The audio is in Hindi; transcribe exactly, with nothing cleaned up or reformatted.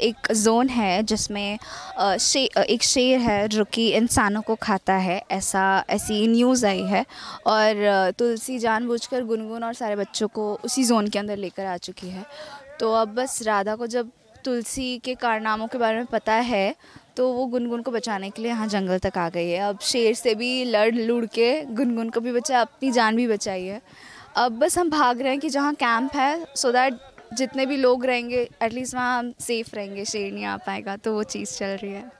एक जोन है जिसमें शे, एक शेर है जो कि इंसानों को खाता है, ऐसा ऐसी न्यूज़ आई है। और तुलसी जानबूझकर गुनगुन और सारे बच्चों को उसी जोन के अंदर लेकर आ चुकी है। तो अब बस राधा को जब तुलसी के कारनामों के बारे में पता है तो वो गुनगुन को बचाने के लिए यहाँ जंगल तक आ गई है। अब शेर से भी लड़ लुड़ के गुनगुन को भी बचा, अपनी जान भी बचाई है। अब बस हम भाग रहे हैं कि जहाँ कैंप है, सो दैट जितने भी लोग रहेंगे एटलीस्ट वहाँ हम सेफ़ रहेंगे, शेर नहीं आ पाएगा। तो वो चीज़ चल रही है।